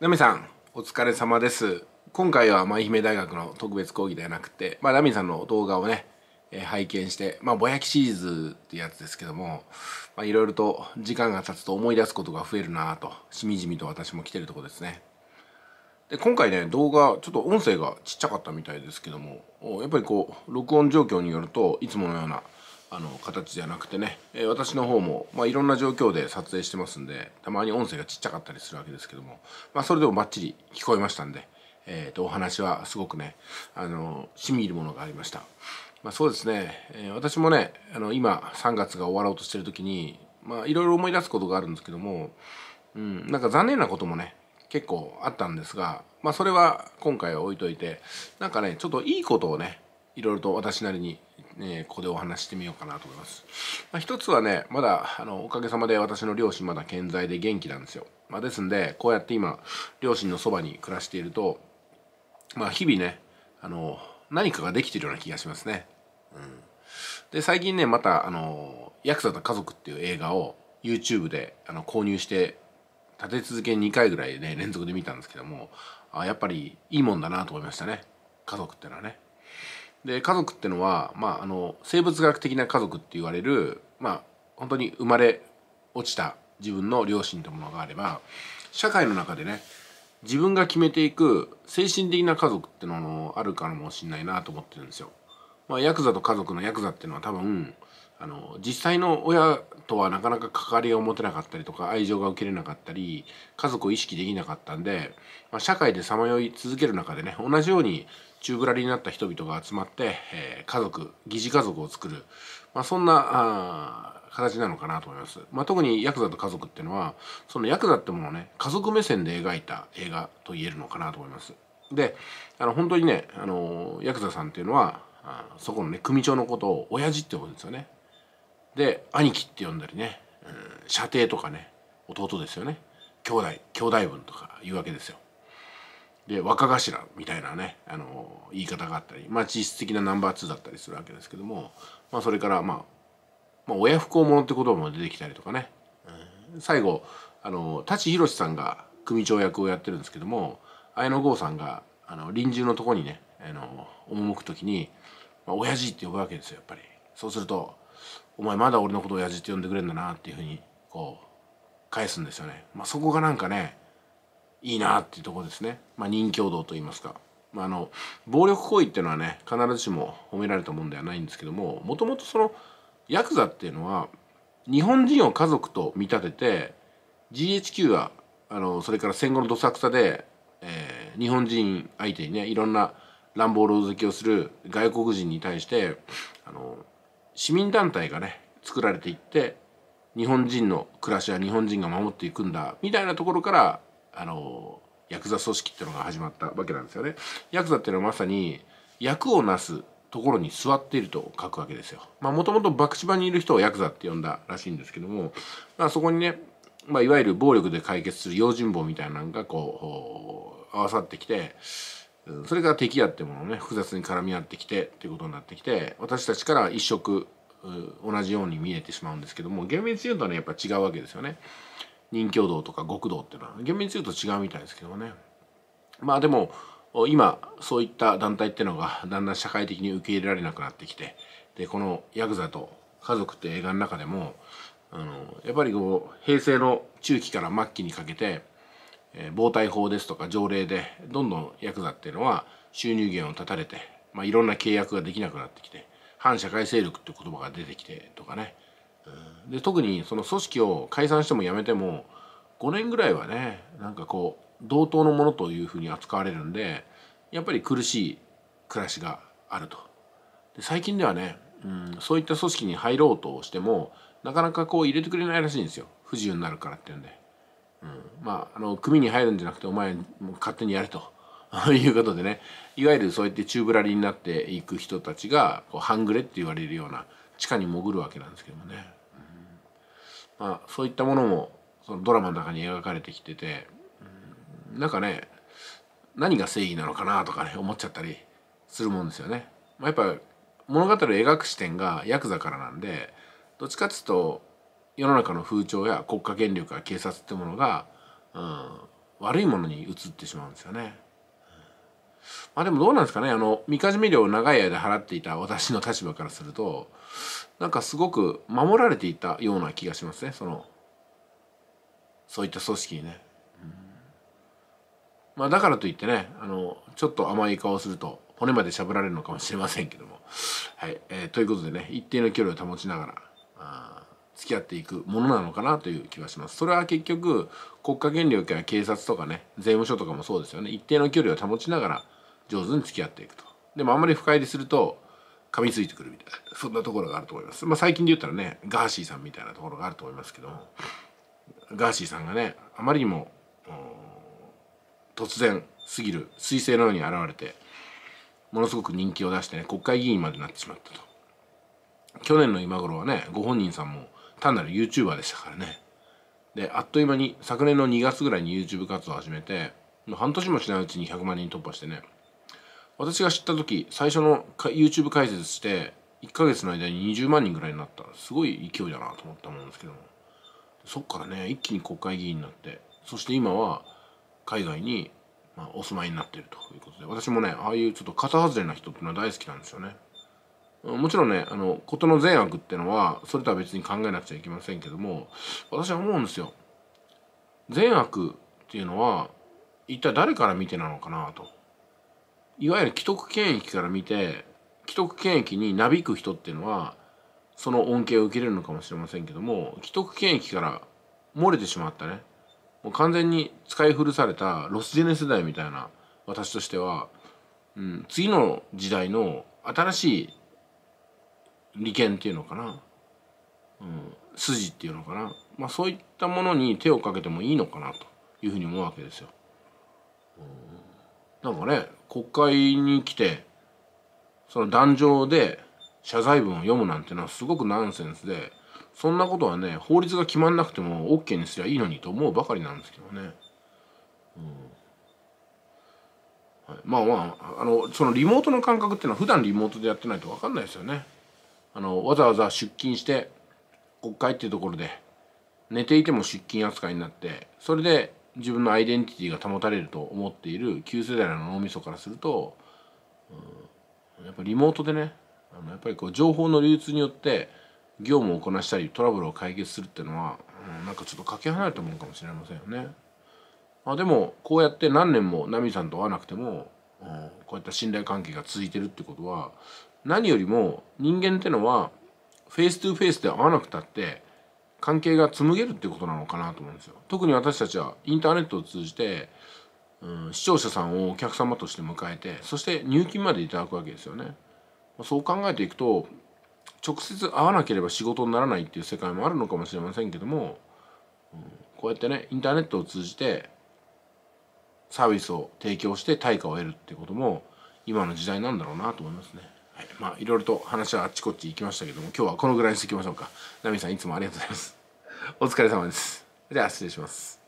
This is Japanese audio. ナミさん、お疲れ様です。今回は愛媛大学の特別講義ではなくて、ナミさんの動画をね、拝見して、ぼやきシリーズってやつですけども、いろいろと時間が経つと思い出すことが増えるなぁと、しみじみと私も来てるところですね。で、今回ね、動画、ちょっと音声がちっちゃかったみたいですけども、やっぱりこう、録音状況によると、いつものような形じゃなくてね、私の方も、いろんな状況で撮影してますんで、たまに音声がちっちゃかったりするわけですけども、それでもバッチリ聞こえましたんで、お話はすごくね、しみ入るものがありました。そうですね、私もね、今3月が終わろうとしてる時に、いろいろ思い出すことがあるんですけども、なんか残念なこともね、結構あったんですが、それは今回は置いといて、なんかね、ちょっといいことをね、いろいろと私なりに、ここでお話してみようかなと思います。一つはね、まだおかげさまで私の両親まだ健在で元気なんですよ。ですんで、こうやって今両親のそばに暮らしていると、日々ね、何かができてるような気がしますね。で、最近ね、またヤクザと家族っていう映画を YouTube で購入して立て続けに2回ぐらいね、連続で見たんですけども、やっぱりいいもんだなと思いましたね、家族ってのはね。で、家族ってのは、生物学的な家族って言われる、本当に生まれ落ちた自分の両親というものがあれば、社会の中でね、自分が決めていく精神的な家族ってのもあるかもしれないなと思ってるんですよ。ヤクザと家族のヤクザっていうのは多分、実際の親とはなかなか関わりを持てなかったりとか、愛情が受けれなかったり、家族を意識できなかったんで、社会でさまよい続ける中でね、同じように宙ぶらりになった人々が集まって、家族、疑似家族を作る、そんな形なのかなと思います。特にヤクザと家族っていうのは、そのヤクザってものをね、家族目線で描いた映画と言えるのかなと思います。で、本当にね、ヤクザさんっていうのは、そこのね、組長のことを親父って呼ぶんですよね。で、兄貴って呼んだりね、舎弟とかね、弟ですよね、兄弟分とかいうわけですよ。で、若頭みたいなね、言い方があったり、実質的なナンバー2だったりするわけですけども、それから、親不孝者って言葉も出てきたりとかね、最後、舘ひろしさんが組長役をやってるんですけども、綾野剛さんが臨終のとこにね、赴く時に、親父って呼ぶわけですよ、やっぱり。そうすると、お前まだ俺のことを親父って呼んでくれるんだなっていうふうにこう返すんですよね。そこがなんかね、いいなっていうところですね。任侠道と言いますか、暴力行為っていうのはね、必ずしも褒められたもんではないんですけども、もともとそのヤクザっていうのは日本人を家族と見立てて、 GHQ はそれから戦後のどさくさで、日本人相手にね、いろんな乱暴狼藉をする外国人に対して市民団体がね、作られていって、日本人の暮らしは日本人が守っていくんだみたいなところから、ヤクザ組織っていうのが始まったわけなんですよね。ヤクザっていうのはまさに役をなすところに座っていると書くわけですよ。もともと博打場にいる人をヤクザって呼んだらしいんですけども、そこにね、いわゆる暴力で解決する用心棒みたいなのがこう合わさってきて、それが敵やってものをね、複雑に絡み合ってきてっていうことになってきて、私たちから一色同じように見えてしまうんですけども、厳密に言うとね、やっぱ違うわけですよね。任侠道とか極道っていうのは厳密に言うと違うみたいですけどもね。でも今そういった団体っていうのがだんだん社会的に受け入れられなくなってきて、でこの「ヤクザと家族」って映画の中でもやっぱりこう平成の中期から末期にかけて、暴対法ですとか条例でどんどんヤクザっていうのは収入源を断たれて、いろんな契約ができなくなってきて、反社会勢力って言葉が出てきてとかね。で、特にその組織を解散しても辞めても5年ぐらいはね、なんかこう同等のものというふうに扱われるんで、やっぱり苦しい暮らしがあると。で、最近ではね、そういった組織に入ろうとしてもなかなかこう入れてくれないらしいんですよ、不自由になるからっていうんで。組に入るんじゃなくて、お前もう勝手にやれということでね、いわゆるそうやって宙ぶらりになっていく人たちが半グレって言われるような地下に潜るわけなんですけどもね。そういったものもそのドラマの中に描かれてきてて、なんかね、何が正義なのかなとかね、思っちゃったりするもんですよね。やっぱ物語を描く視点がヤクザからなんで、どっちかっていうと世の中の風潮や国家権力や警察ってものが、悪いものに移ってしまうんですよね。まあでもどうなんですかね、みかじめ料を長い間払っていた私の立場からすると、なんかすごく守られていたような気がしますね、そういった組織にね。まあだからといってね、ちょっと甘い顔をすると骨までしゃぶられるのかもしれませんけども、はい、ということでね、一定の距離を保ちながら付き合っていくものなのかなという気はします。それは結局国家権力や警察とかね、税務署とかもそうですよね。一定の距離を保ちながら上手に付き合っていくと。でもあんまり深入りすると噛みついてくるみたいな、そんなところがあると思います。まあ最近で言ったらね、ガーシーさんみたいなところがあると思いますけども、ガーシーさんがね、あまりにも突然すぎる彗星のように現れて、ものすごく人気を出してね、国会議員までなってしまったと。去年の今頃はね、ご本人さんも単なる YouTuber でしたからね。であっという間に昨年の2月ぐらいに YouTube 活動を始めて、半年もしないうちに100万人突破してね、私が知った時最初の YouTube 開設して1ヶ月の間に20万人ぐらいになった。すごい勢いだなと思ったもんですけども、そっからね一気に国会議員になって、そして今は海外にお住まいになっているということで、私もねああいうちょっと型外れな人っていうのは大好きなんですよね。もちろんね、事の善悪っていうのはそれとは別に考えなくちゃいけませんけども、私は思うんですよ。善悪っていうのは一体誰から見てなのかなと。いわゆる既得権益から見て、既得権益になびく人っていうのはその恩恵を受けれるのかもしれませんけども、既得権益から漏れてしまったね、もう完全に使い古されたロスジェネ世代みたいな私としては、次の時代の新しい利権っていうのかな、筋っていうのかな、まあ、そういったものに手をかけてもいいのかなというふうに思うわけですよ。なんかね、国会に来てその壇上で謝罪文を読むなんてのはすごくナンセンスで、そんなことはね法律が決まんなくても OK にすりゃいいのにと思うばかりなんですけどね。はい、そのリモートの感覚っていうのは普段リモートでやってないと分かんないですよね。わざわざ出勤して国会っていうところで寝ていても出勤扱いになって、それで自分のアイデンティティが保たれると思っている旧世代の脳みそからすると、やっぱりリモートでね、やっぱりこう情報の流通によって業務をこなしたりトラブルを解決するっていうのは、なんかちょっとかけ離れたものかもしれませんよね。でもこうやって何年もナミさんと会わなくても、こういった信頼関係が続いてるってことは、何よりも人間ってのはフェイス2フェイスで会わなくたって関係が紡げるってことなのかなと思うんですよ。特に私たちはインターネットを通じて、視聴者さんをお客様として迎えて、そして入金までいただくわけですよね。そう考えていくと直接会わなければ仕事にならないっていう世界もあるのかもしれませんけども、こうやってねインターネットを通じてサービスを提供して対価を得るってことも今の時代なんだろうなと思いますね。まあいろいろと話はあっちこっち行きましたけども、今日はこのぐらいにしておきましょうか。ナミさんいつもありがとうございます。お疲れ様です。では失礼します。